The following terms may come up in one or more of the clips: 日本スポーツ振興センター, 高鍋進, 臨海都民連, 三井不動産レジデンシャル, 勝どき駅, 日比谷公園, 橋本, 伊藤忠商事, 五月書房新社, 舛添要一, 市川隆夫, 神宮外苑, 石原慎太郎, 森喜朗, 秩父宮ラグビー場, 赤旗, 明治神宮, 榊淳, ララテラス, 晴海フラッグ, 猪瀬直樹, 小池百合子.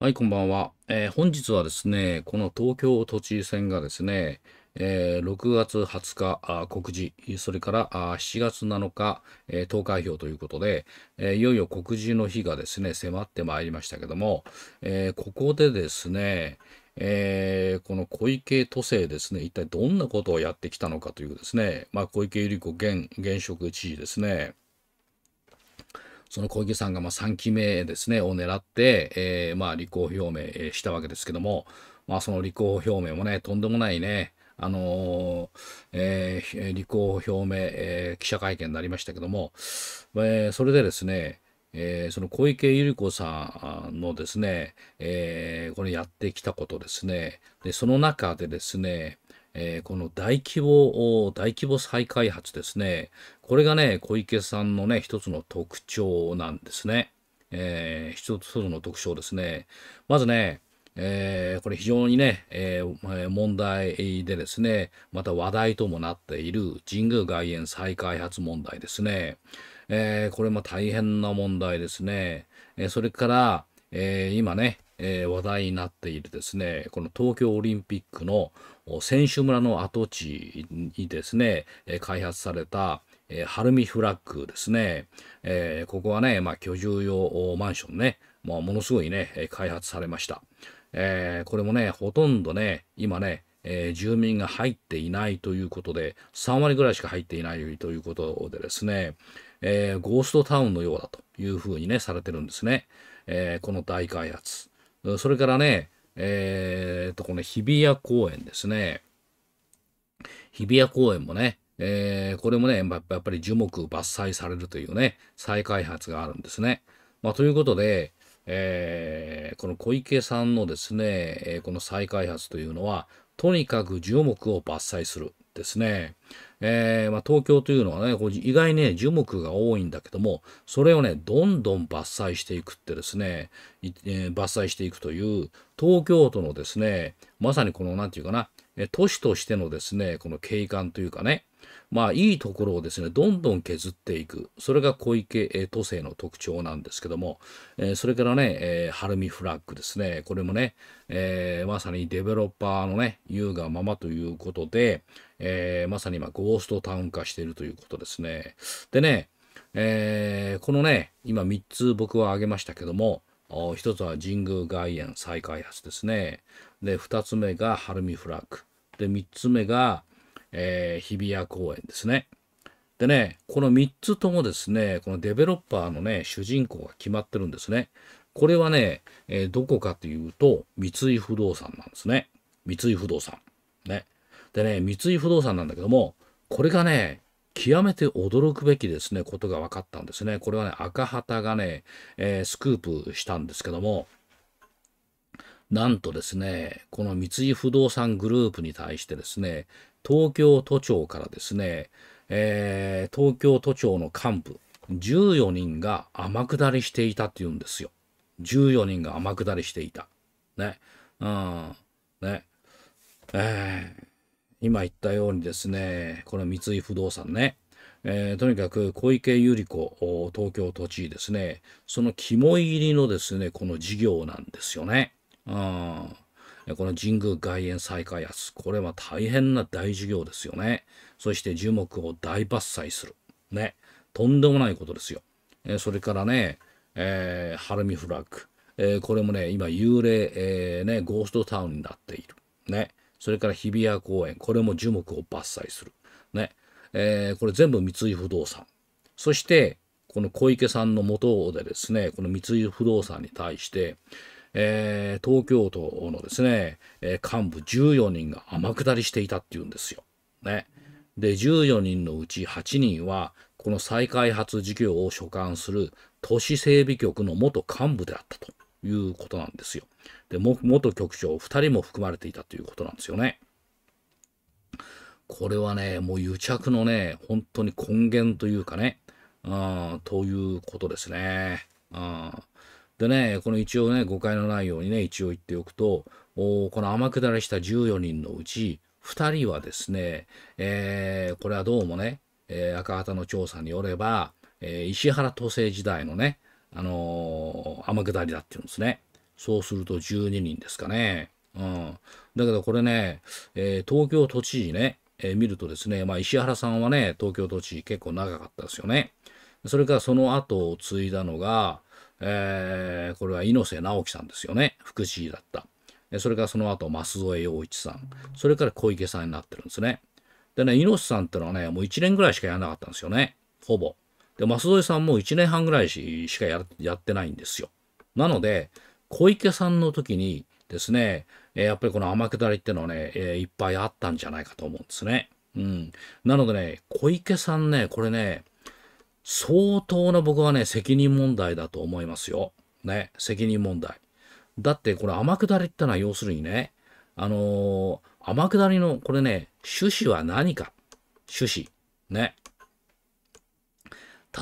はい、こんばんは。本日はですね、この東京都知事選がですね、6月20日告示、それから7月7日投開票ということで、いよいよ告示の日がですね、迫ってまいりましたけども、ここでですね、この小池都政ですね、一体どんなことをやってきたのかというですね、小池百合子現職知事ですね、その小池さんが3期目ですねを狙って、立候補表明したわけですけども、その立候補表明もね、とんでもないね、立候補表明、記者会見になりましたけども、それでですね、その小池百合子さんのですね、これやってきたことですね、でその中でですね、この大規模再開発ですね。これがね、小池さんのね、一つの特徴なんですね。一つの特徴ですね。まずね、これ非常にね、問題でですね、また話題ともなっている神宮外苑再開発問題ですね。これも大変な問題ですね。それから、今ね、話題になっているですね、この東京オリンピックの選手村の跡地にですね、開発された晴海フラッグですね、ここはね、居住用マンションね、ものすごいね、開発されました。これもね、ほとんどね、今ね、住民が入っていないということで、3割ぐらいしか入っていないということでですね、ゴーストタウンのようだというふうにね、されてるんですね。この大開発。それからね、この日比谷公園ですね。日比谷公園もね、これもね、やっぱり樹木伐採されるというね、再開発があるんですね。ということで、この小池さんのですね、この再開発というのは、とにかく樹木を伐採するですね。東京というのはね、意外にね、樹木が多いんだけども、それをね、どんどん伐採していくってですね、伐採していくという、東京都のですね、まさにこの、なんていうかな、都市としてのですね、この景観というかね、いいところをですね、どんどん削っていく。それが小池都政の特徴なんですけども、それからね、晴海フラッグですね、これもね、まさにデベロッパーのね、優雅ままということで、まさに今、ゴーストタウン化しているということですね。でね、このね、今3つ僕は挙げましたけども、1つは神宮外苑再開発ですね。で、2つ目が晴海フラッグ。で、3つ目が、日比谷公園ですね。でね、この3つともですね、このデベロッパーのね、主人公が決まってるんですね。これはね、どこかというと、三井不動産なんですね。三井不動産。ね。でね、三井不動産なんだけども、これがね、極めて驚くべきですね、ことが分かったんですね。これはね、赤旗がね、スクープしたんですけども、なんとですね、この三井不動産グループに対してですね、東京都庁からですね、東京都庁の幹部14人が天下りしていたっていうんですよ。14人が天下りしていた。ね。ね。今言ったようにですね、この三井不動産ね、とにかく小池百合子東京都知事ですね、その肝入りのですね、この事業なんですよね。この神宮外苑再開発、これは大変な大事業ですよね。そして樹木を大伐採する。ね。とんでもないことですよ。それからね、晴海フラッグ。これもね、今幽霊、ね、ゴーストタウンになっている。ね。それから日比谷公園。これも樹木を伐採する。ね。これ全部三井不動産。そして、この小池さんの下でですね、この三井不動産に対して、東京都のですね、幹部14人が天下りしていたっていうんですよ。ね。で、14人のうち8人は、この再開発事業を所管する都市整備局の元幹部であったということなんですよ。で、元局長2人も含まれていたということなんですよね。これはね、もう癒着のね、本当に根源というかね、ということですね。でね、この一応ね、誤解のないようにね、一応言っておくと、この天下りした14人のうち、2人はですね、これはどうもね、赤旗の調査によれば、石原都政時代のね、天下りだっていうんですね。そうすると12人ですかね。うん。だけどこれね、東京都知事ね、見るとですね、まあ石原さんはね、東京都知事結構長かったですよね。それからその後を継いだのが、これは猪瀬直樹さんですよね。副知事だった。それからその後、舛添要一さん。それから小池さんになってるんですね。でね、猪瀬さんってのはね、もう1年ぐらいしかやらなかったんですよね。ほぼ。で、舛添さんも1年半ぐらいしかやってないんですよ。なので、小池さんの時にですね、やっぱりこの天下りってのはね、いっぱいあったんじゃないかと思うんですね。うん。なのでね、小池さんね、これね、相当な僕はね、責任問題だと思いますよ。ね、責任問題。だってこれ天下りってのは要するにね、天下りのこれね、趣旨は何か。趣旨。ね。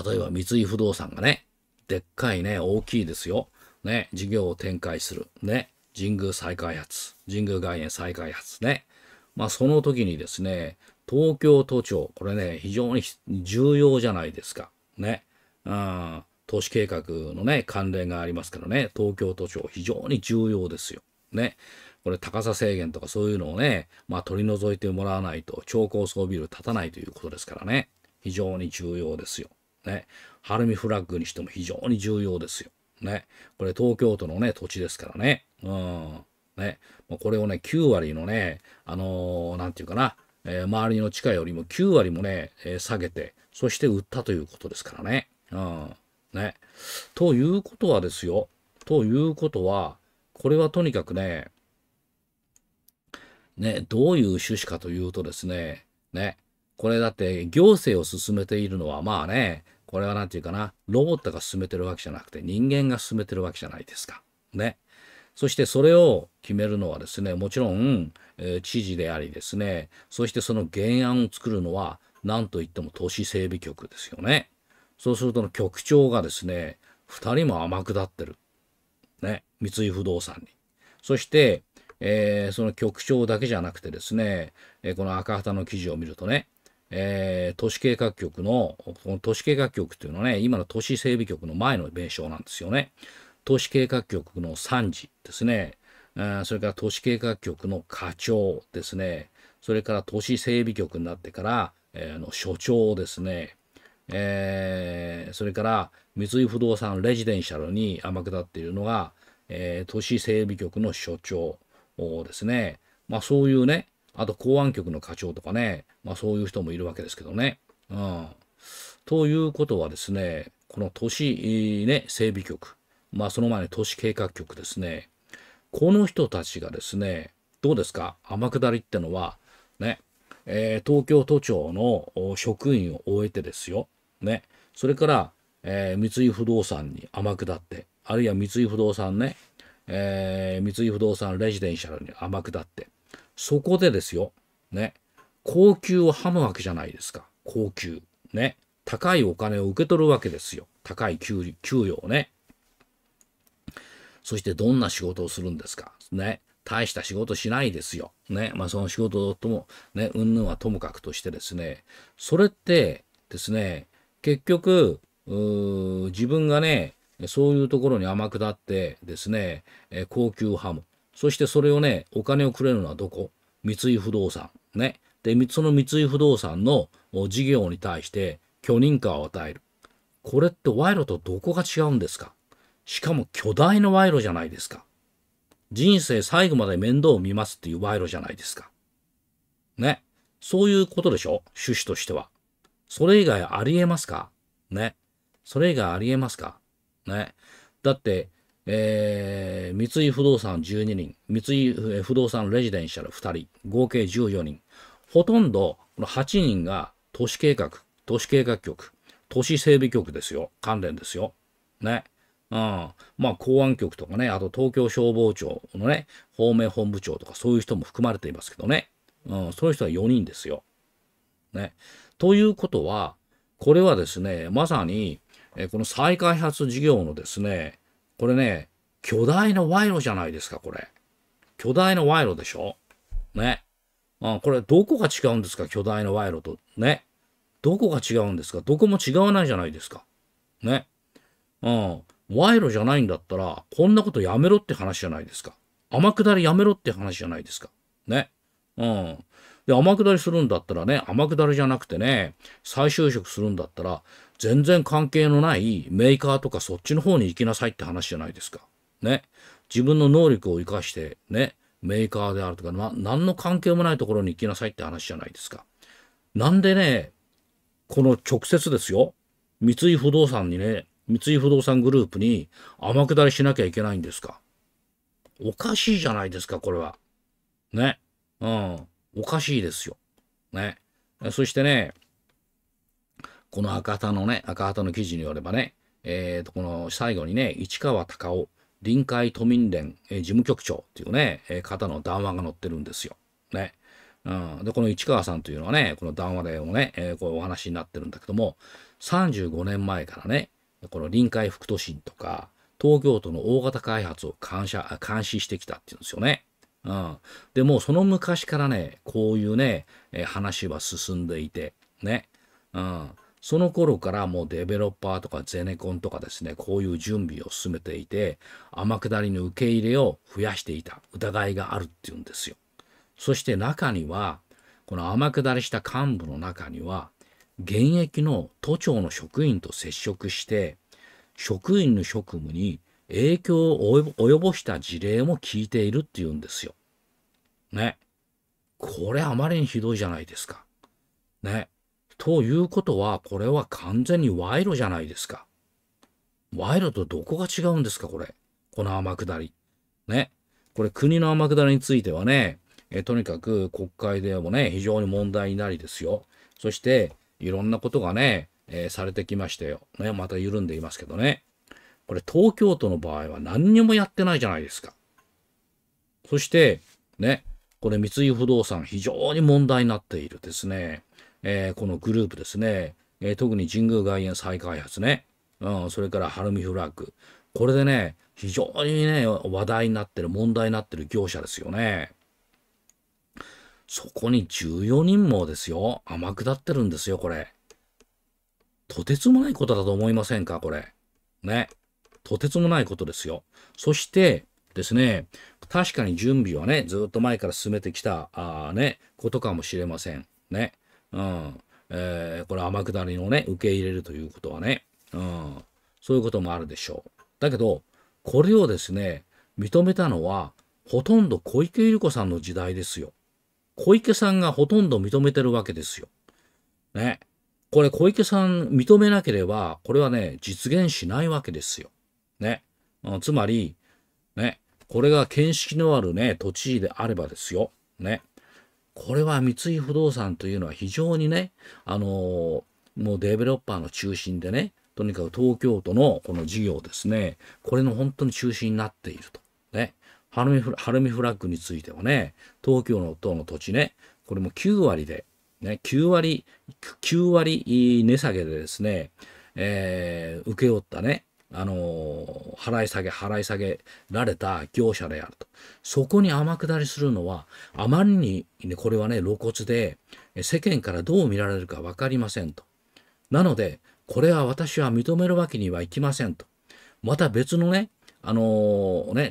例えば三井不動産がね、でっかいね、大きいですよ。ね、事業を展開する。ね、神宮再開発。神宮外苑再開発ね。まあその時にですね、東京都庁、これね、非常に重要じゃないですか。ね。うん。都市計画のね、関連がありますからね、東京都庁、非常に重要ですよ。ね。これ、高さ制限とかそういうのをね、まあ取り除いてもらわないと、超高層ビル建たないということですからね。非常に重要ですよ。ね。晴海フラッグにしても非常に重要ですよ。ね。これ、東京都のね、土地ですからね。うん。ね。これをね、9割のね、なんていうかな、周りの地価よりも9割もね、下げて、そして売ったということですからね。うん。ね。ということはですよ。ということは、これはとにかくね、どういう趣旨かというとですね、これだって行政を進めているのはまあね、これはなんていうかな、ロボットが進めてるわけじゃなくて人間が進めてるわけじゃないですか。ね。そしてそれを決めるのはですね、もちろん、知事でありですね、そしてその原案を作るのは、なんといっても都市整備局ですよね。そうすると局長がですね、2人も天下ってる。ね。三井不動産に。そして、その局長だけじゃなくてですね、この赤旗の記事を見るとね、都市計画局の、この都市計画局っていうのはね、今の都市整備局の前の名称なんですよね。都市計画局の参事ですね。それから都市計画局の課長ですね。それから都市整備局になってから、所長ですね。それから三井不動産レジデンシャルに天下っているのが、都市整備局の所長ですね。まあそういうね、あと公安局の課長とかね、まあそういう人もいるわけですけどね。うん。ということはですね、この都市、整備局、まあその前に都市計画局ですね。この人たちがですね、どうですか？天下りってのは、ね。東京都庁の職員を終えてですよ。ね。それから、三井不動産に天下って、あるいは三井不動産ね、三井不動産レジデンシャルに天下って、そこでですよ。ね。高給をはむわけじゃないですか。高給。ね。高いお金を受け取るわけですよ。高い給与をね。そしてどんな仕事をするんですか。ね。大した仕事しないですよ。ね。まあその仕事とも、ね、うんぬんはともかくとしてですね、それってですね、結局、自分がね、そういうところに天下ってですね、高級ハム。そしてそれをね、お金をくれるのはどこ？三井不動産。ね。で、その三井不動産の事業に対して許認可を与える。これって賄賂とどこが違うんですか？しかも巨大な賄賂じゃないですか。人生最後まで面倒を見ますっていう賄賂じゃないですか。ね。そういうことでしょ？趣旨としては。それ以外ありえますか？ね。それ以外ありえますか？ね。だって、三井不動産12人、三井不動産レジデンシャル2人、合計14人。ほとんど、この8人が都市計画局、都市整備局ですよ。関連ですよ。ね。うん、まあ公安局とかね、あと東京消防庁のね、方面本部長とかそういう人も含まれていますけどね、うん、そういう人は4人ですよ。ね。ということは、これはですね、まさに、この再開発事業のですね、これね、巨大な賄賂じゃないですか、これ。巨大な賄賂でしょ？ね。うん、これどこが違うんですか、巨大な賄賂と。ね。どこが違うんですか、どこも違わないじゃないですか。ね。うん。賄賂じゃないんだったら、こんなことやめろって話じゃないですか。天下りやめろって話じゃないですか。ね。うん。で、天下りするんだったらね、天下りじゃなくてね、再就職するんだったら、全然関係のないメーカーとかそっちの方に行きなさいって話じゃないですか。ね。自分の能力を生かして、ね、メーカーであるとか、何の関係もないところに行きなさいって話じゃないですか。なんでね、この直接ですよ、三井不動産にね、三井不動産グループに天下りしなきゃいけないんですか。おかしいじゃないですか、これは。ね。うん。おかしいですよ。ね。そしてね、この赤旗の記事によればね、この最後にね、市川隆夫、臨海都民連、事務局長っていうね、方の談話が載ってるんですよ。ね。うん。で、この市川さんというのはね、この談話でもね、こうお話になってるんだけども、35年前からね、この臨海副都心とか、東京都の大型開発を監視してきたっていうんですよね。うん、でもうその昔からね、こういうね、話は進んでいて、ね、うん、その頃からもうデベロッパーとかゼネコンとかですね、こういう準備を進めていて、天下りの受け入れを増やしていた疑いがあるっていうんですよ。そして中には、この天下りした幹部の中には、現役の都庁の職員と接触して、職員の職務に影響を及ぼした事例も聞いているっていうんですよ。ね。これあまりにひどいじゃないですか。ね。ということは、これは完全に賄賂じゃないですか。賄賂とどこが違うんですか、これ。この天下り。ね。これ国の天下りについてはね、とにかく国会でもね、非常に問題になりですよ。そして、いろんなことがね、されてきましたよ。ね。また緩んでいますけどね。これ東京都の場合は何にもやってないじゃないですか。そして、ね、これ三井不動産非常に問題になっているですね、このグループですね、特に神宮外苑再開発ね、うん、それから晴海フラッグ。これでね、非常にね、話題になってる、問題になってる業者ですよね。そこに14人もですよ、天下ってるんですよ、これ。とてつもないことだと思いませんか、これ。ね。とてつもないことですよ。そしてですね、確かに準備はね、ずっと前から進めてきた、ね、ことかもしれません。ね。うん。これ天下りをね、受け入れるということはね、うん。そういうこともあるでしょう。だけど、これをですね、認めたのは、ほとんど小池百合子さんの時代ですよ。小池さんがほとんど認めてるわけですよ。ね。これ小池さん認めなければ、これはね、実現しないわけですよ。ね、つまり、ね、これが見識のある、ね、都知事であればですよ、ね、これは三井不動産というのは非常にね、もうデベロッパーの中心でね、とにかく東京都のこの事業ですね、これの本当に中心になっていると。ね、晴海フラッグについてはね、東京の都の土地ね、これも9割で、ね、9割値下げでですね、請け負ったね、払い下げられた業者であると。そこに天下りするのは、あまりに、ね、これはね、露骨で、世間からどう見られるか分かりませんと。なので、これは私は認めるわけにはいきませんと。また別のね、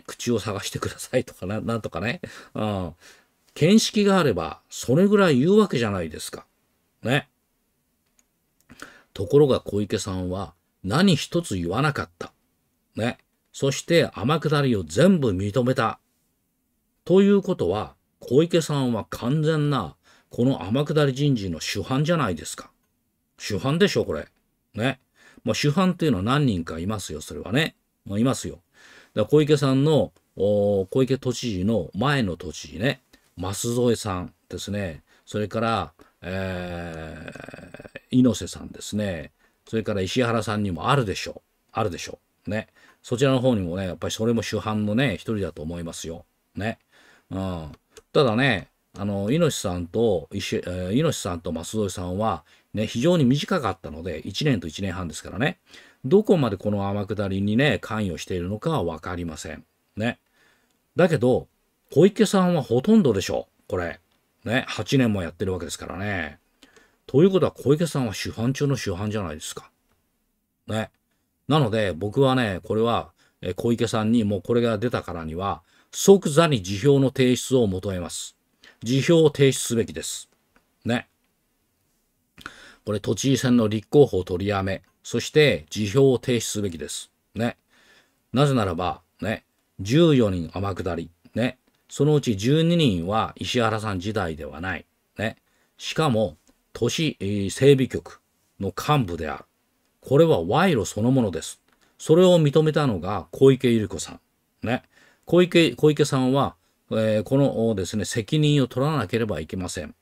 口を探してくださいとかなんとかね、うん。見識があれば、それぐらい言うわけじゃないですか。ね。ところが小池さんは、何一つ言わなかった。ね。そして天下りを全部認めた。ということは、小池さんは完全な、この天下り人事の主犯じゃないですか。主犯でしょ、これ。ね。まあ、主犯っていうのは何人かいますよ、それはね。まあ、いますよ。だから小池さんの、小池都知事の前の都知事ね、舛添さんですね。それから、猪瀬さんですね。それから石原さんにもあるでしょう。あるでしょう。ね。そちらの方にもね、やっぱりそれも主犯のね、一人だと思いますよ。ね。うん。ただね、猪瀬さんと舛添さんは、ね、非常に短かったので、1年と1年半ですからね、どこまでこの天下りにね、関与しているのかはわかりません。ね。だけど、小池さんはほとんどでしょう。これ。ね。8年もやってるわけですからね。ということは小池さんは主犯中の主犯じゃないですか。ね。なので僕はね、これは小池さんにもうこれが出たからには即座に辞表の提出を求めます。辞表を提出すべきです。ね。これ都知事選の立候補を取りやめ、そして辞表を提出すべきです。ね。なぜならば、ね、14人天下り。ね。そのうち12人は石原さん時代ではない。ね。しかも、都市整備局の幹部である。これは賄賂そのものです。それを認めたのが小池百合子さん。ね。小池さんは、このですね、責任を取らなければいけません。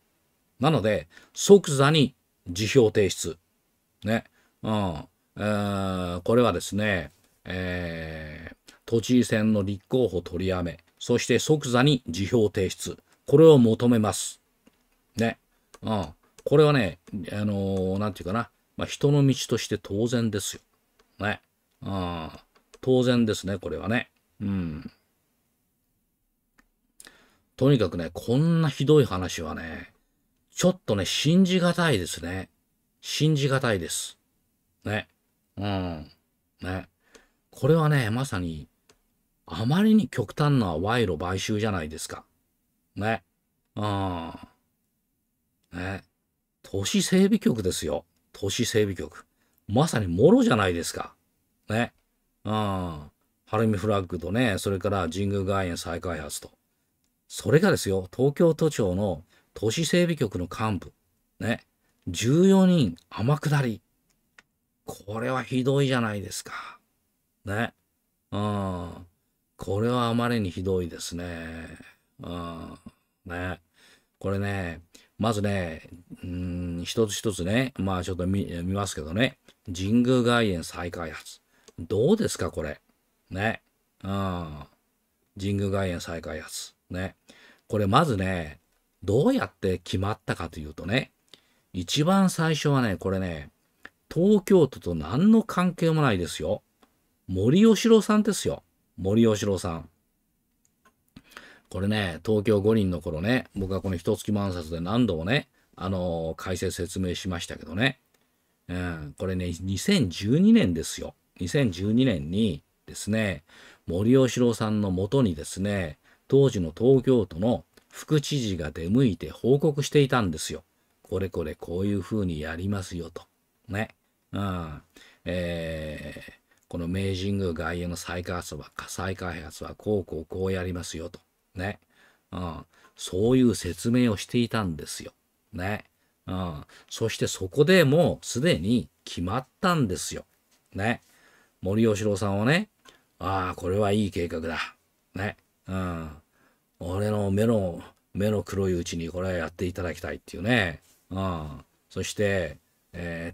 なので、即座に辞表提出。ね。これはですね、都知事選の立候補取りやめ、そして即座に辞表提出。これを求めます。ね。これはね、なんていうかな。まあ、人の道として当然ですよ。ね。当然ですね、これはね。うん。とにかくね、こんなひどい話はね、ちょっとね、信じがたいですね。信じがたいです。ね。ね。これはね、まさに、あまりに極端な賄賂買収じゃないですか。ね。ね。都市整備局ですよ。都市整備局。まさにもろじゃないですか。ね。晴海フラッグとね、それから神宮外苑再開発と。それがですよ、東京都庁の都市整備局の幹部。ね。14人天下り。これはひどいじゃないですか。ね。これはあまりにひどいですね。ね。これね、まずね、一つ一つね、まあちょっと 見ますけどね、神宮外苑再開発。どうですか、これ。ね。神宮外苑再開発。ね。これまずね、どうやって決まったかというとね、一番最初はね、これね、東京都と何の関係もないですよ。森喜朗さんですよ。森喜朗さん。これね、東京五輪の頃ね、僕はこの一月万冊で何度もね、解説説明しましたけどね。これね、2012年ですよ。2012年にですね、森喜朗さんのもとにですね、当時の東京都の副知事が出向いて報告していたんですよ。これこれこういうふうにやりますよと。ね。この明治神宮外苑の再開発はこうやりますよと。ね。そういう説明をしていたんですよ。ね。そしてそこでもうすでに決まったんですよ。ね。森喜朗さんはね、ああ、これはいい計画だ。ね。俺の目の黒いうちにこれはやっていただきたいっていうね。そして、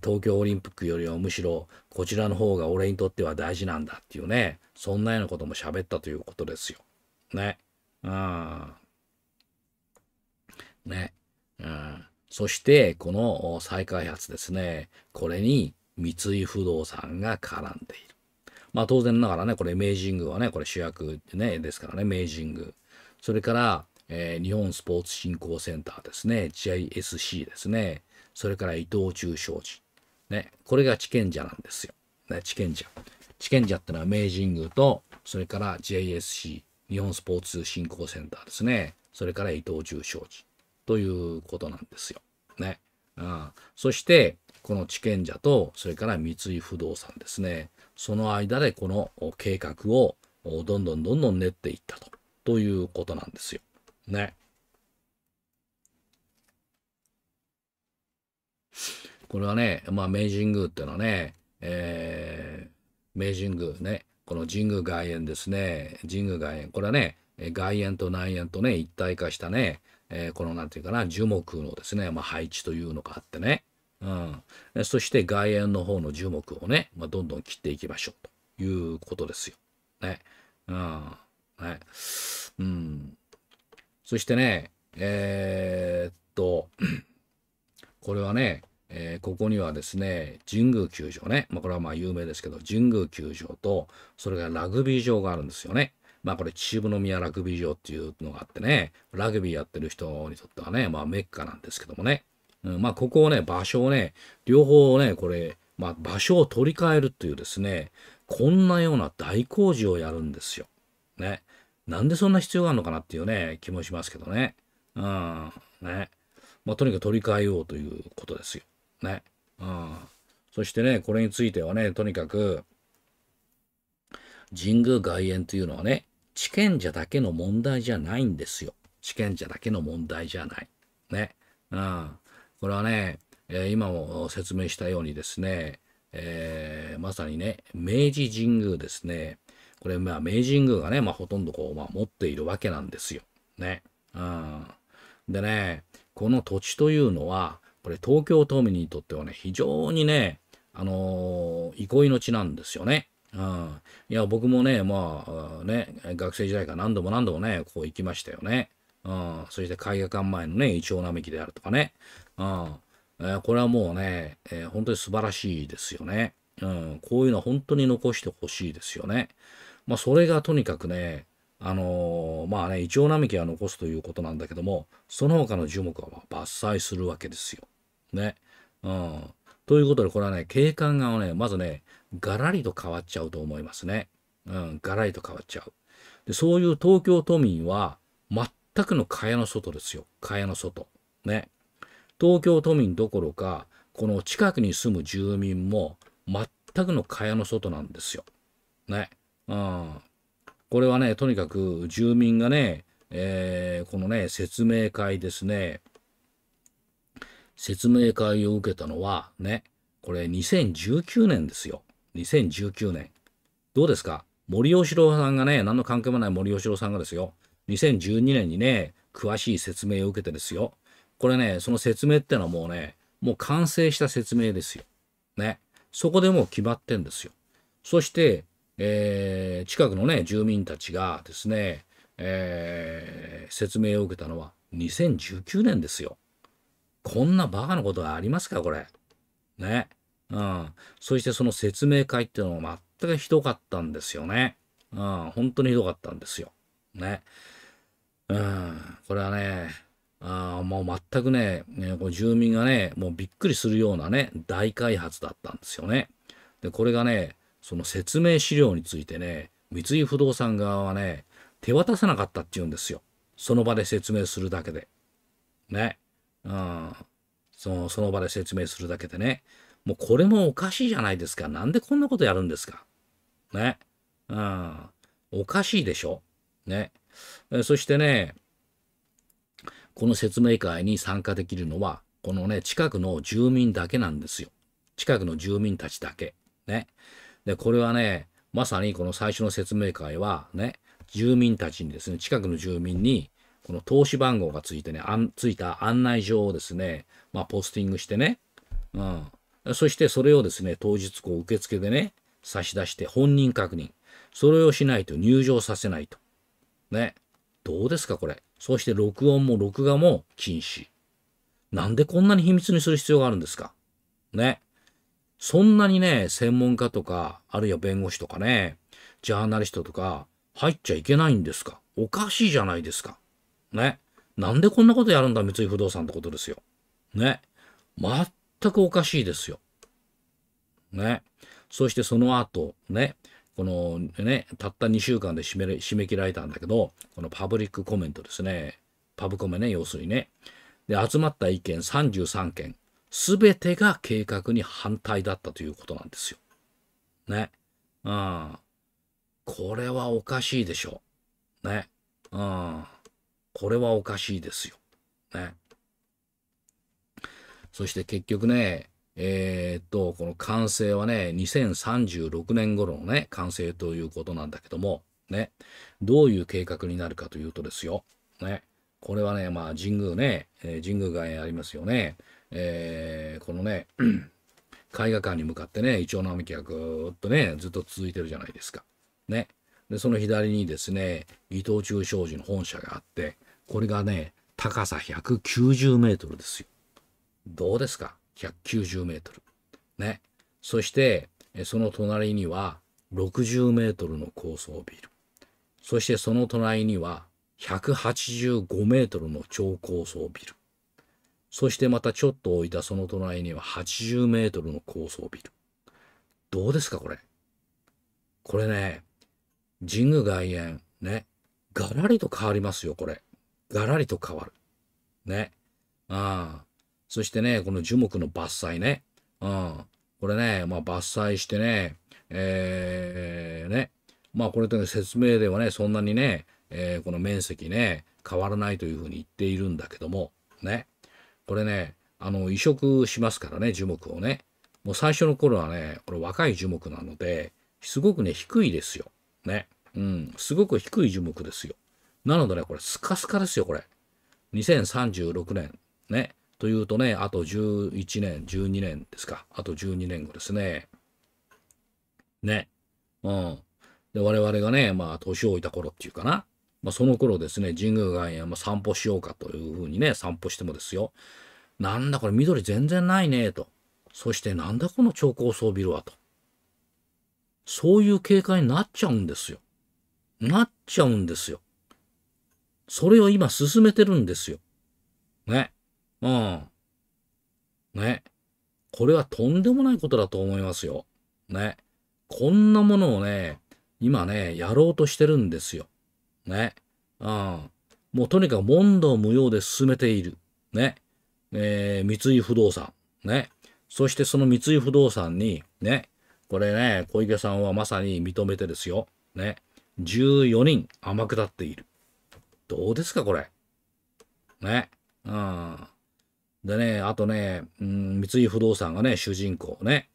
東京オリンピックよりはむしろこちらの方が俺にとっては大事なんだっていうね、そんなようなことも喋ったということですよ。ね。ね。そしてこの再開発ですね、これに三井不動産が絡んでいる。まあ当然ながらね、これ明治神宮はね、これ主役、ね、ですからね、明治神宮。それから、日本スポーツ振興センターですね、JSC ですね。それから伊藤忠商事。ね。これが地権者なんですよ。ね、地権者。地権者ってのは明治神宮と、それから JSC、日本スポーツ振興センターですね。それから伊藤忠商事。ということなんですよ。ね。そして、この地権者と、それから三井不動産ですね。その間でこの計画をどんどん練っていったということなんですよ。ね。これはね、まあ、明治神宮っていうのはね、明治神宮ね、この神宮外苑ですね、神宮外苑、これはね、外苑と内苑とね、一体化したね、このなんていうかな、樹木のですね、まあ、配置というのがあってね、そして外苑の方の樹木をね、まあ、どんどん切っていきましょうということですよ。ね。そしてね、これはね、ここにはですね、神宮球場ね、まあ、これはまあ有名ですけど、神宮球場と、それからラグビー場があるんですよね。まあこれ、秩父宮ラグビー場っていうのがあってね、ラグビーやってる人にとってはね、まあメッカなんですけどもね、まあここをね、場所をね、両方ね、これ、場所を取り替えるというですね、こんなような大工事をやるんですよ。ね。なんでそんな必要があるのかなっていうね、気もしますけどね。ね。とにかく取り替えようということですよ。ね。そしてね、これについてはね、とにかく、神宮外苑というのはね、地権者だけの問題じゃないんですよ。地権者だけの問題じゃない。ね。これはね、今も説明したようにですね、まさにね、明治神宮ですね。これ、明治神宮がね、ほとんどこう、持っているわけなんですよ。ね。でね、この土地というのは、これ東京都民にとってはね、非常にね、憩いの地なんですよね。いや、僕もね、学生時代から何度もね、ここ行きましたよね。そして絵画館前のね、イチョウ並木であるとかね。これはもうね、本当に素晴らしいですよね。こういうのは本当に残してほしいですよね。それがとにかくね、イチョウ並木は残すということなんだけども、その他の樹木は伐採するわけですよ。ね。ということで、これはね、景観がね、まずね、ガラリと変わっちゃうと思いますね。ガラリと変わっちゃう。で、そういう東京都民は、全くの蚊帳の外ですよ。蚊帳の外。ね。東京都民どころか、この近くに住む住民も、全くの蚊帳の外なんですよ。ね。これはね、とにかく住民がね、このね、説明会を受けたのはね、これ2019年ですよ。2019年。どうですか？森喜朗さんがね、何の関係もない森喜朗さんがですよ、2012年にね、詳しい説明を受けてですよ。これね、その説明ってのはもうね、もう完成した説明ですよ。ね。そこでもう決まってんですよ。そして、近くのね、住民たちがですね、説明を受けたのは2019年ですよ。こんなバカなことはありますか、これ。ね。そしてその説明会っていうのは全くひどかったんですよね。本当にひどかったんですよ。ね。これはね、もう全くね、住民がね、もうびっくりするようなね、大開発だったんですよね。で、これがね、その説明資料についてね、三井不動産側はね、手渡さなかったって言うんですよ。その場で説明するだけで。ね。その場で説明するだけでね、もうこれもおかしいじゃないですか。なんでこんなことやるんですか。ね。おかしいでしょ。ね。そしてね、この説明会に参加できるのは、このね、近くの住民だけなんですよ。近くの住民たちだけ。ね。で、これはね、まさにこの最初の説明会はね、住民たちにですね、近くの住民に、この投資番号がついてね、ついた案内状をですね、ポスティングしてね、そしてそれをですね、当日受付でね、差し出して本人確認。それをしないと入場させないと。ね。どうですか、これ。そして録音も録画も禁止。なんでこんなに秘密にする必要があるんですか。ね。そんなにね、専門家とか、あるいは弁護士とかね、ジャーナリストとか、入っちゃいけないんですか。おかしいじゃないですか。ね。なんでこんなことやるんだ、三井不動産ってことですよ。ね。全くおかしいですよ。ね。そしてその後、ね。このね、たった2週間で締め切られたんだけど、このパブリックコメントですね。パブコメね、要するにね。で、集まった意見33件、すべてが計画に反対だったということなんですよ。ね。これはおかしいでしょう。ね。これはおかしいですよ。ね。そして結局ね、この完成はね、2036年頃のね、完成ということなんだけども、ね、どういう計画になるかというとですよ、ね、これはね、神宮ね、神宮外苑ありますよね、このね、絵画館に向かってね、イチョウ並木がぐーっとね、ずっと続いてるじゃないですか。ね。で、その左にですね、伊藤忠商事の本社があって、これがね、高さ190メートルですよ。どうですか ?190 メートル。ね。そして、その隣には60メートルの高層ビル。そしてその隣には185メートルの超高層ビル。そしてまたちょっと置いたその隣には80メートルの高層ビル。どうですか、これ。これね、神宮外苑ね、ガラリと変わりますよ、これ。ガラリと変わる。ね。そしてね、この樹木の伐採ね。これね、伐採してね、これという説明ではね、そんなにね、この面積ね、変わらないというふうに言っているんだけども、ね。これね、移植しますからね、樹木をね。もう最初の頃はね、これ若い樹木なので、すごくね、低いですよ。ね。すごく低い樹木ですよ。なのでね、これスカスカですよ、これ。2036年。ね。というとね、あと11年、12年ですか。あと12年後ですね。ね。で、我々がね、年老いた頃っていうかな。その頃ですね、神宮外苑散歩しようかというふうにね、散歩してもですよ。なんだこれ緑全然ないね、と。そしてなんだこの超高層ビルは、と。そういう景観になっちゃうんですよ。それを今進めてるんですよ。ね。ね。これはとんでもないことだと思いますよ。ね。こんなものをね、今ね、やろうとしてるんですよ。ね。もうとにかく問答無用で進めている。ね。三井不動産。ね。そしてその三井不動産に、ね。これね、小池さんはまさに認めてですよ。ね。14人天下っている。どうですか、これ。ね。でね、あとね、三井不動産がね、主人公ね。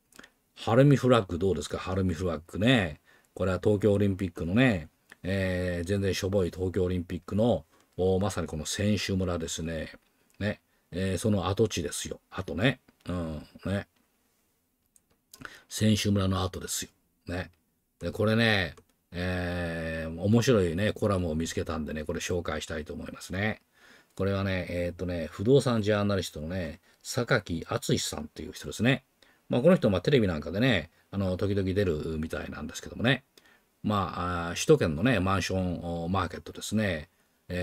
晴海フラッグどうですか、晴海フラッグね。これは東京オリンピックのね、全然しょぼい東京オリンピックの、まさにこの選手村ですね。ね。その跡地ですよ。あとね。ね。選手村の跡ですよ。ね。で、これね、面白いね、コラムを見つけたんでね、これ紹介したいと思いますね。これはね、不動産ジャーナリストのね、榊淳さんっていう人ですね。この人、テレビなんかでね、時々出るみたいなんですけどもね。首都圏のね、マンションマーケットですね、マ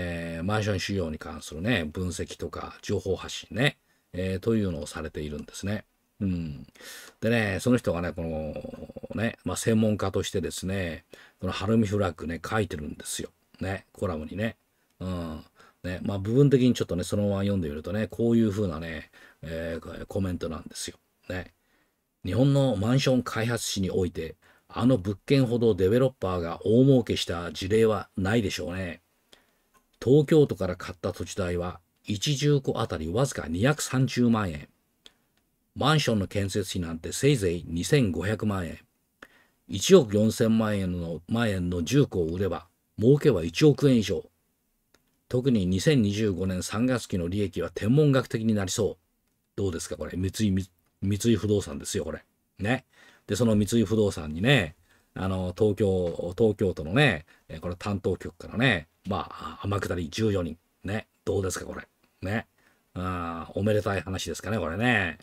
ンション市場に関するね、分析とか情報発信ね、というのをされているんですね。でね、その人がね、このね、専門家としてですね、この晴海フラッグね、書いてるんですよ。ね、コラムにね。部分的にちょっとね、そのまま読んでみるとね、こういうふうなね、コメントなんですよ。ね。日本のマンション開発史において、あの物件ほどデベロッパーが大儲けした事例はないでしょうね。東京都から買った土地代は、一住戸あたりわずか230万円。マンションの建設費なんてせいぜい2500万円。1億4000万円の住戸を売れば、儲けは1億円以上。特に2025年3月期の利益は天文学的になりそう。どうですか、これ。三井不動産ですよ、これ。ね。で、その三井不動産にね、東京都のね、これ担当局からね、天下り14人。ね。どうですか、これ。ね。おめでたい話ですかね、これね。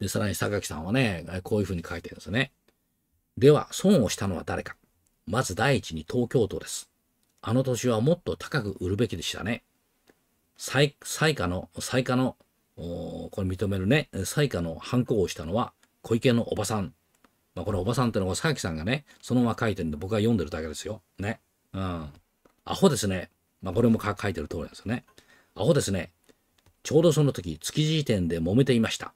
で、さらに榊さんはね、こういうふうに書いてるんですね。では、損をしたのは誰か。まず第一に東京都です。あの土地はもっと高く売るべきでしたね。最下の、これ認めるね、最下の反抗をしたのは小池のおばさん。これおばさんってのは榊さんがね、そのまま書いてるんで、僕は読んでるだけですよ。ね。アホですね。これも書いてる通りですよね。アホですね。ちょうどその時、築地時点で揉めていました。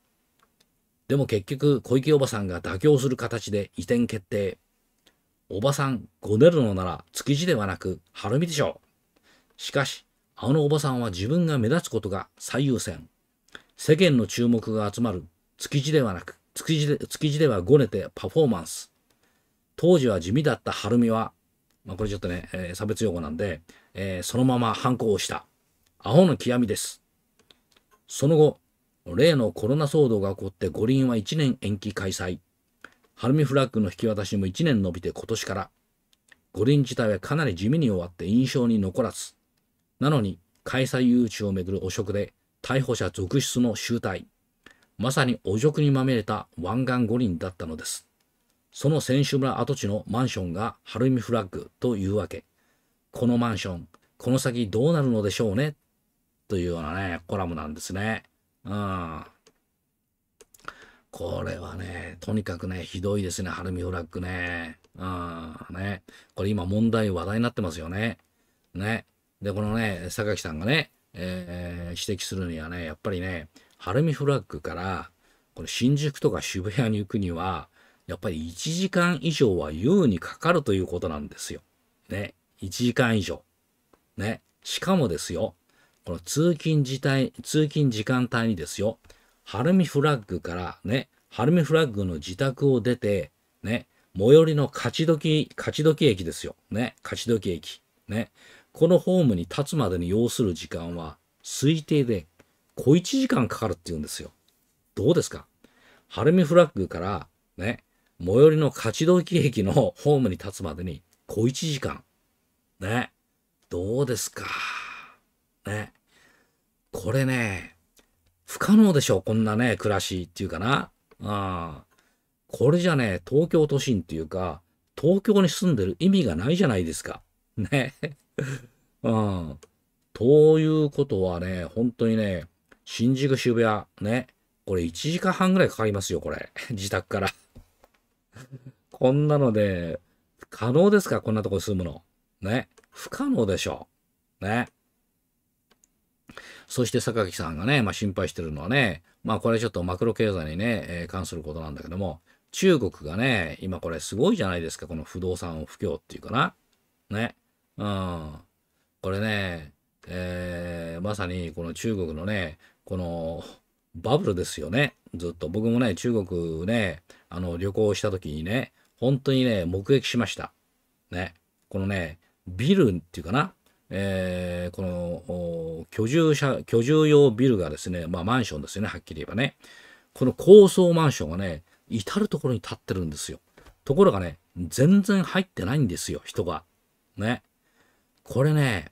でも結局、小池おばさんが妥協する形で移転決定。おばさん、ごねるのなら築地ではなく、晴海でしょう。しかし、あのおばさんは自分が目立つことが最優先。世間の注目が集まる築地ではなく、築地ではごねてパフォーマンス。当時は地味だった晴海は、これちょっとね、差別用語なんで、そのまま反抗をした。アホの極みです。その後、例のコロナ騒動が起こって五輪は1年延期開催。晴海フラッグの引き渡しも1年延びて今年から。五輪自体はかなり地味に終わって印象に残らず。なのに、開催誘致をめぐる汚職で逮捕者続出の醜態。まさに汚職にまみれた湾岸五輪だったのです。その選手村跡地のマンションが晴海フラッグというわけ。このマンション、この先どうなるのでしょうね。というようなね、コラムなんですね。これはね、とにかくね、ひどいですね、ハルミフラッグね。ね。これ今問題話題になってますよね。ね。で、このね、榊さんがね、指摘するにはね、やっぱりね、ハルミフラッグから、これ新宿とか渋谷に行くには、やっぱり1時間以上は優にかかるということなんですよ。ね。1時間以上。ね。しかもですよ、この通勤時間帯にですよ、ハルミフラッグからね、ハルミフラッグの自宅を出て、ね、最寄りの勝どき駅ですよ。ね、勝どき駅。ね、このホームに立つまでに要する時間は、推定で小1時間かかるって言うんですよ。どうですか？ハルミフラッグからね、最寄りの勝どき駅のホームに立つまでに小1時間。ね、どうですか？ね。これね、不可能でしょ、こんなね、暮らしっていうかな。これじゃね、東京都心っていうか、東京に住んでる意味がないじゃないですか。ね。ということはね、本当にね、新宿渋谷、ね、これ1時間半ぐらいかかりますよ、これ。自宅から。こんなので、可能ですか、こんなとこに住むの。ね。不可能でしょ。ね。そして榊さんがね、心配してるのはね、これちょっとマクロ経済にね、関することなんだけども、中国がね、今これすごいじゃないですか、この不動産不況っていうかな。ね。これね、まさにこの中国のね、このバブルですよね。ずっと僕もね、中国ね、旅行した時にね、本当にね、目撃しました。ね。このね、ビルっていうかな。この居住用ビルがですね、マンションですよね、はっきり言えばね。この高層マンションがね、至るところに立ってるんですよ。ところがね、全然入ってないんですよ、人が。ね。これね、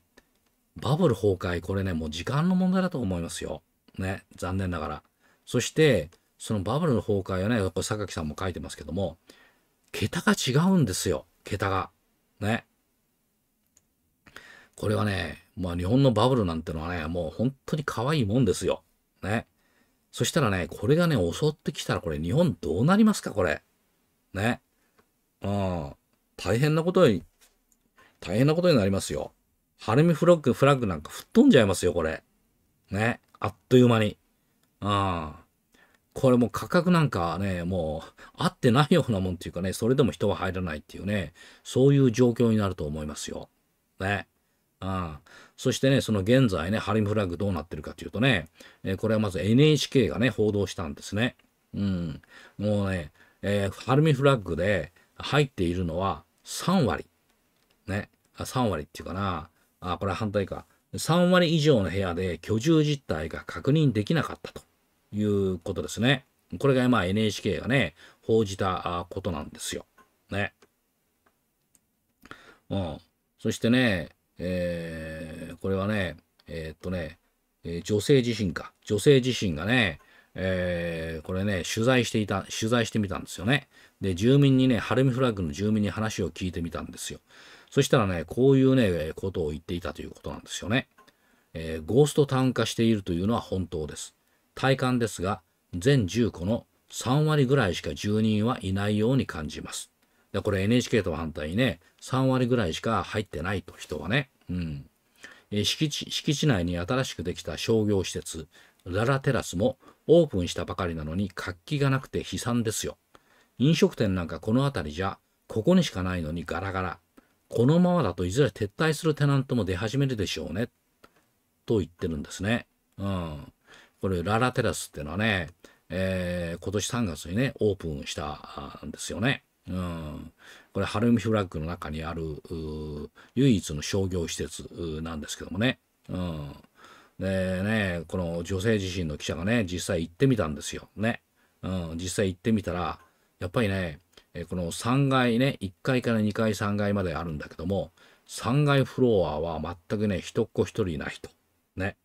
バブル崩壊、これね、もう時間の問題だと思いますよ。ね、残念ながら。そして、そのバブルの崩壊はね、これ榊さんも書いてますけども、桁が違うんですよ、桁が。ね。これはね、日本のバブルなんてのはね、もう本当に可愛いもんですよ。ね。そしたらね、これがね、襲ってきたら、これ日本どうなりますか、これ。ね。大変なことになりますよ。ハルミフラッグなんか吹っ飛んじゃいますよ、これ。ね。あっという間に。これもう価格なんかね、もう合ってないようなもんっていうかね、それでも人は入らないっていうね、そういう状況になると思いますよ。ね。そしてね、その現在ね、ハルミフラッグどうなってるかというとね、これはまず NHK がね、報道したんですね。もうね、ハルミフラッグで入っているのは3割。ね。3割っていうかな。これは反対か。3割以上の部屋で居住実態が確認できなかったということですね。これがNHK がね、報じたことなんですよ。ね。そしてね、これはね、女性自身がね、これね、取材してみたんですよね。で、住民にね、ハルミフラッグの住民に話を聞いてみたんですよ。そしたらね、こういうね、ことを言っていたということなんですよね。ゴーストタウン化しているというのは本当です。体感ですが、全10戸の3割ぐらいしか住人はいないように感じます。これ NHK とは反対にね、3割ぐらいしか入ってないと、人はね。敷地内に新しくできた商業施設、ララテラスもオープンしたばかりなのに活気がなくて悲惨ですよ。飲食店なんかこの辺りじゃ、ここにしかないのにガラガラ。このままだといずれ撤退するテナントも出始めるでしょうね。と言ってるんですね。これ、ララテラスっていうのはね、今年3月にね、オープンしたんですよね。これハルミフラッグの中にある唯一の商業施設なんですけどもね。でね、この女性自身の記者がね、実際行ってみたんですよ。ね。実際行ってみたら、やっぱりね、この3階ね、1階から2階3階まであるんだけども、3階フロアは全くね、人っ子一人いない人。ね。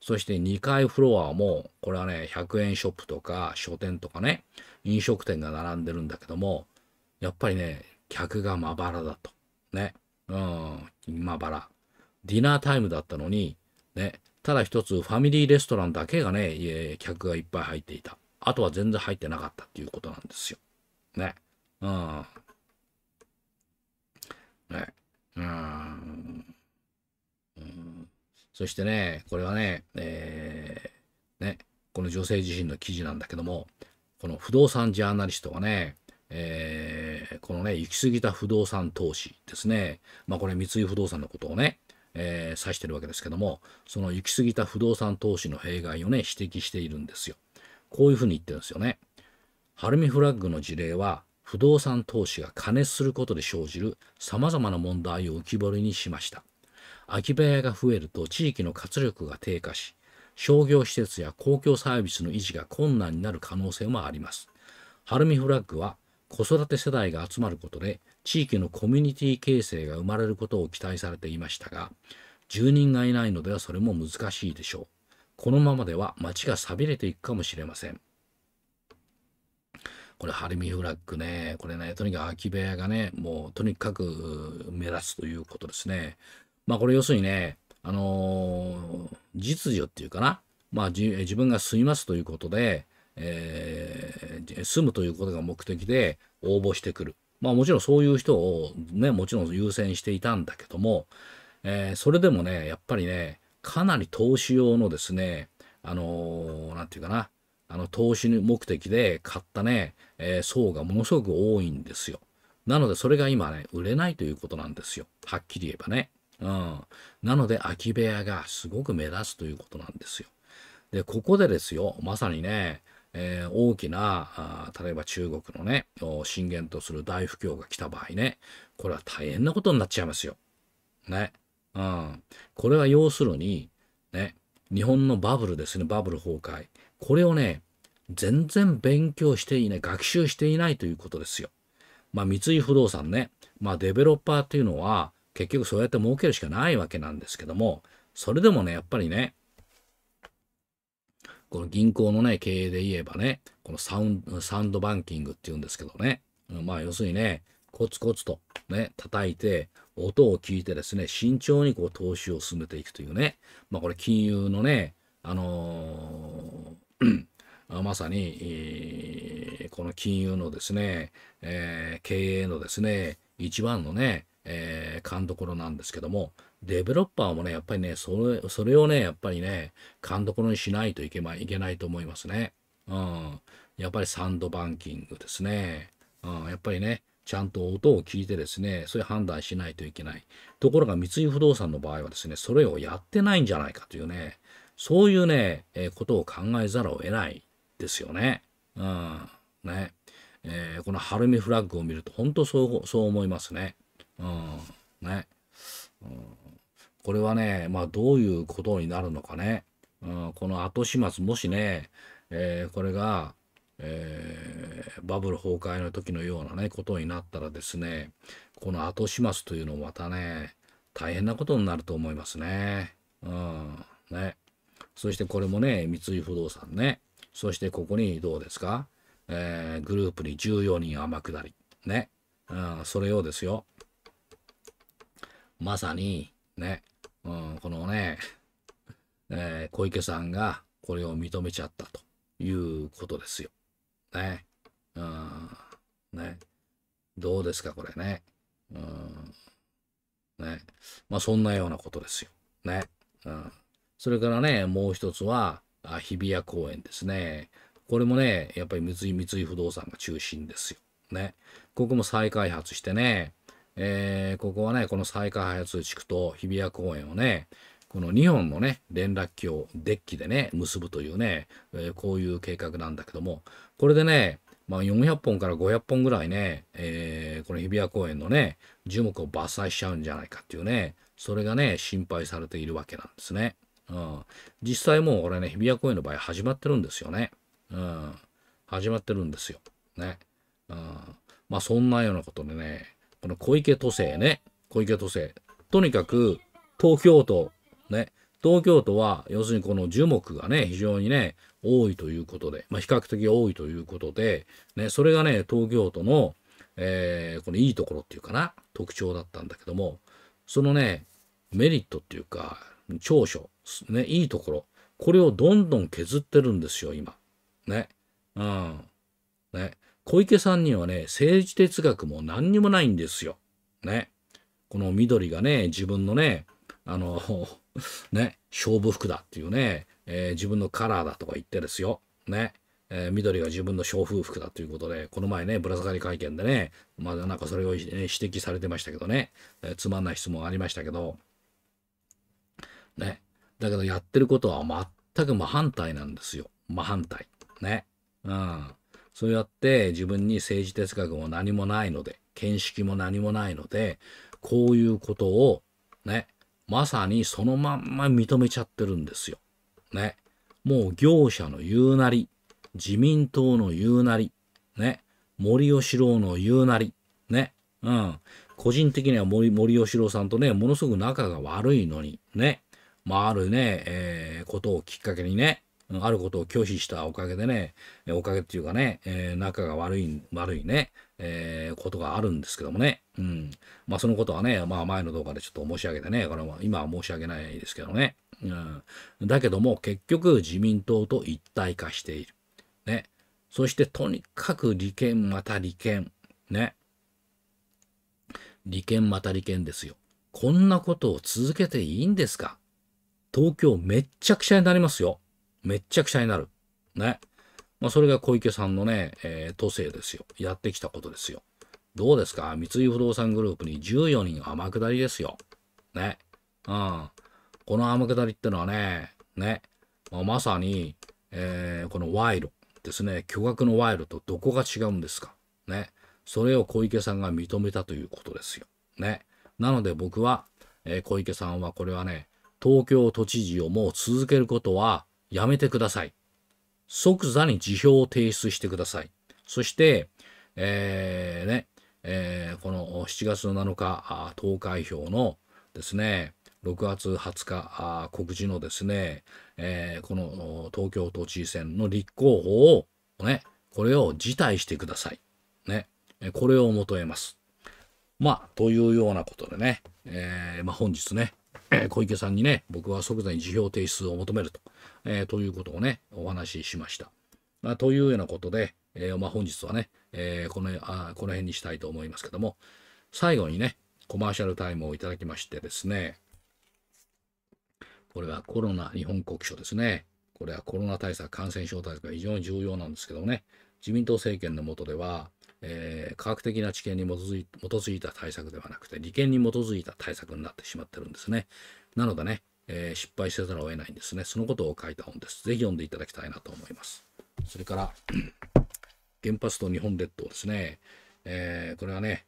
そして2階フロアも、これはね、100円ショップとか書店とかね、飲食店が並んでるんだけども、やっぱりね、客がまばらだと。ね。まばら。ディナータイムだったのに、ね、ただ一つファミリーレストランだけがね、客がいっぱい入っていた。あとは全然入ってなかったっていうことなんですよ。ね。うん。ね。そしてね、これはね、この女性自身の記事なんだけども、この不動産ジャーナリストがね、このね、行き過ぎた不動産投資ですね。まあこれ三井不動産のことをね、指してるわけですけども、その行き過ぎた不動産投資の弊害をね、指摘しているんですよ。こういうふうに言ってるんですよね。晴海フラッグの事例は、不動産投資が過熱することで生じる様々な問題を浮き彫りにしました。空き部屋が増えると地域の活力が低下し、商業施設や公共サービスの維持が困難になる可能性もあります。晴海フラッグは、子育て世代が集まることで地域のコミュニティ形成が生まれることを期待されていましたが、住人がいないのではそれも難しいでしょう。このままでは街が寂れていくかもしれません。これ晴海フラッグね、これね、とにかく空き部屋がね、もうとにかく目立つということですね。まあこれ要するにね、実需っていうかな、まあ自分が住みますということで、住むということが目的で応募してくる。まあもちろんそういう人をね、もちろん優先していたんだけども、それでもね、やっぱりね、かなり投資用のですね、なんていうかな、投資目的で買ったね、層がものすごく多いんですよ。なのでそれが今ね、売れないということなんですよ。はっきり言えばね。うん。なので空き部屋がすごく目立つということなんですよ。で、ここでですよ、まさにね、大きな例えば中国のね震源とする大不況が来た場合ね、これは大変なことになっちゃいますよ。ね。うん。これは要するにね、日本のバブルですね、バブル崩壊。これをね、全然勉強していない、学習していないということですよ。まあ三井不動産ね、まあデベロッパーっていうのは結局そうやって儲けるしかないわけなんですけども、それでもね、やっぱりね、この銀行のね、経営で言えばね、このサウンドバンキングっていうんですけどね、まあ要するにね、コツコツとね、叩いて、音を聞いてですね、慎重にこう投資を進めていくというね、まあこれ金融のね、まさに、この金融のですね、経営のですね、一番のね、勘どころなんですけども、デベロッパーもね、やっぱりね、それをね、やっぱりね、勘どころにしないといけないと思いますね。うん。やっぱりサンドバンキングですね。うん。やっぱりね、ちゃんと音を聞いてですね、そういう判断しないといけない。ところが三井不動産の場合はですね、それをやってないんじゃないかというね、そういうね、ことを考えざるを得ないですよね。うん。ね。この晴海フラッグを見ると、本当そう思いますね。うん。ね。うん。これはね、まあどういうことになるのかね。うん、この後始末、もしね、これが、バブル崩壊の時のようなね、ことになったらですね、この後始末というのもまたね、大変なことになると思いますね。うん。ね。そしてこれもね、三井不動産ね。そしてここにどうですか、グループに14人天下り。ね。うん、それをですよ。まさに、ね。うん、このね、小池さんがこれを認めちゃったということですよ。ね。うん。ね。どうですか、これね。うん。ね。まあ、そんなようなことですよ。ね。うん。それからね、もう一つは、日比谷公園ですね。これもね、やっぱり三井不動産が中心ですよ。ね。ここも再開発してね、ここはね、この再開発地区と日比谷公園をね、この2本のね、連絡橋をデッキでね、結ぶというね、こういう計画なんだけども、これでね、まあ、400本から500本ぐらいね、この日比谷公園のね、樹木を伐採しちゃうんじゃないかっていうね、それがね、心配されているわけなんですね。うん、実際もうこれね、日比谷公園の場合始まってるんですよね。うん、始まってるんですよ。ね。うん、まあ、そんなようなことでね、この小池都政ね、小池都政。とにかく、東京都、ね、東京都は、要するにこの樹木がね、非常にね、多いということで、まあ、比較的多いということで、ね、それがね、東京都の、このいいところっていうかな、特徴だったんだけども、そのね、メリットっていうか、長所、ね、いいところ、これをどんどん削ってるんですよ、今。ね。ね、小池さんにはね、政治哲学も何にもないんですよ。ね。この緑がね、自分のね、ね、勝負服だっていうね、自分のカラーだとか言ってですよ。ね。緑が自分の勝負服だということで、この前ね、ぶら下がり会見でね、まだなんかそれを、ね、指摘されてましたけどね、つまんない質問ありましたけど、ね。だけどやってることは全く真反対なんですよ。真反対。ね。そうやって自分に政治哲学も何もないので、見識も何もないので、こういうことをね、まさにそのまんま認めちゃってるんですよ。ね。もう業者の言うなり、自民党の言うなり、ね。森喜朗の言うなり、ね。個人的には森喜朗さんとね、ものすごく仲が悪いのに、ね。あるね、ことをきっかけにね、あることを拒否したおかげでね、おかげっていうかね、仲が悪いね、ことがあるんですけどもね。まあそのことはね、まあ前の動画でちょっと申し上げてね、これは今は申し上げないですけどね。だけども結局自民党と一体化している。ね。そしてとにかく利権また利権。ね。利権また利権ですよ。こんなことを続けていいんですか？東京めっちゃくちゃになりますよ。めっちゃくちゃになる。ね。まあ、それが小池さんのね、都政ですよ。やってきたことですよ。どうですか？三井不動産グループに14人天下りですよ。ね。この天下りってのはね、まさに、この賄賂ですね。巨額の賄賂とどこが違うんですか？ね。それを小池さんが認めたということですよ。ね。なので僕は、小池さんはこれはね、東京都知事をもう続けることは、やめてください。即座に辞表を提出してください。そして、この7月7日投開票のですね、6月20日告示のですね、この東京都知事選の立候補を、ね、これを辞退してください。ね、これを求めます。まあ、というようなことでね、本日ね、小池さんにね、僕は即座に辞表提出を求めると、ということをね、お話ししました。というようなことで、本日はね、この辺にしたいと思いますけども、最後にね、コマーシャルタイムをいただきましてですね、これはコロナ日本国書ですね。これはコロナ対策、感染症対策が非常に重要なんですけどもね、自民党政権の下では、科学的な知見に基づいた対策ではなくて利権に基づいた対策になってしまってるんですね。なのでね、失敗せざるを得ないんですね。そのことを書いた本です。ぜひ読んでいただきたいなと思います。それから原発と日本列島ですね。これはね、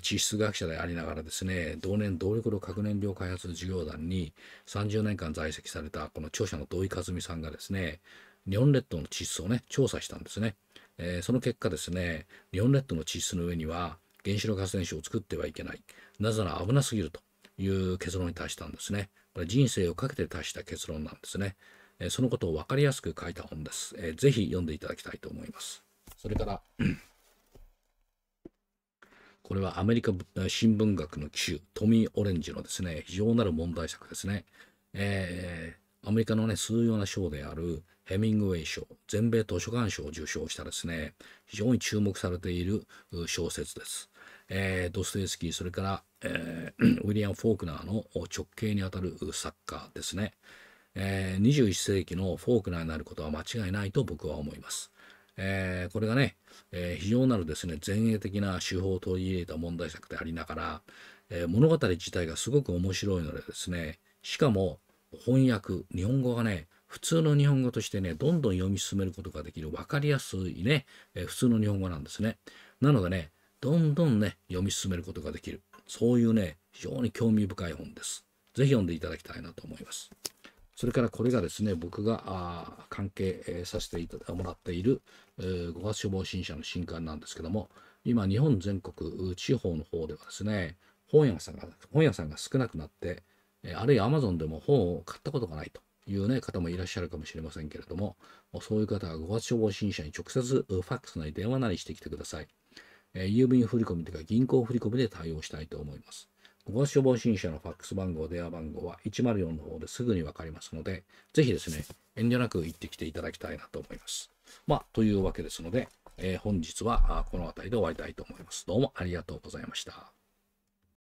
地質学者でありながらですね、動力炉核燃料開発事業団に30年間在籍されたこの著者の土井和美さんがですね、日本列島の地質をね、調査したんですね。その結果ですね、日本列島の地質の上には原子力発電所を作ってはいけない。なぜなら危なすぎるという結論に達したんですね。これ人生をかけて達した結論なんですね。そのことを分かりやすく書いた本です。ぜひ読んでいただきたいと思います。それから、これはアメリカ新聞学の旗手、トミー・オレンジのですね、非常なる問題作ですね。アメリカのね、重要な賞であるヘミングウェイ賞、全米図書館賞を受賞したですね、非常に注目されている小説です。ドストエフスキー、それから、ウィリアム・フォークナーの直系にあたる作家ですね。21世紀のフォークナーになることは間違いないと僕は思います。これがね、非常なるですね、前衛的な手法を取り入れた問題作でありながら、物語自体がすごく面白いのでですね、しかも翻訳、日本語がね、普通の日本語としてね、どんどん読み進めることができる分かりやすいね、普通の日本語なんですね。なのでね、どんどんね、読み進めることができる。そういうね、非常に興味深い本です。ぜひ読んでいただきたいなと思います。それからこれがですね、僕が関係、させてもらっている、5月処方新社の新刊なんですけども、今、日本全国地方の方ではですね、本屋さんが少なくなって、あるいは Amazon でも本を買ったことがないという、ね、方もいらっしゃるかもしれませんけれども、そういう方は5月処方新社に直接ファックスなり電話なりしてきてください。郵便振込というか銀行振込で対応したいと思います。5月処方新社のファックス番号、電話番号は104の方ですぐに分かりますので、ぜひですね、遠慮なく行ってきていただきたいなと思います。まあ、というわけですので、本日はこの辺りで終わりたいと思います。どうもありがとうございました。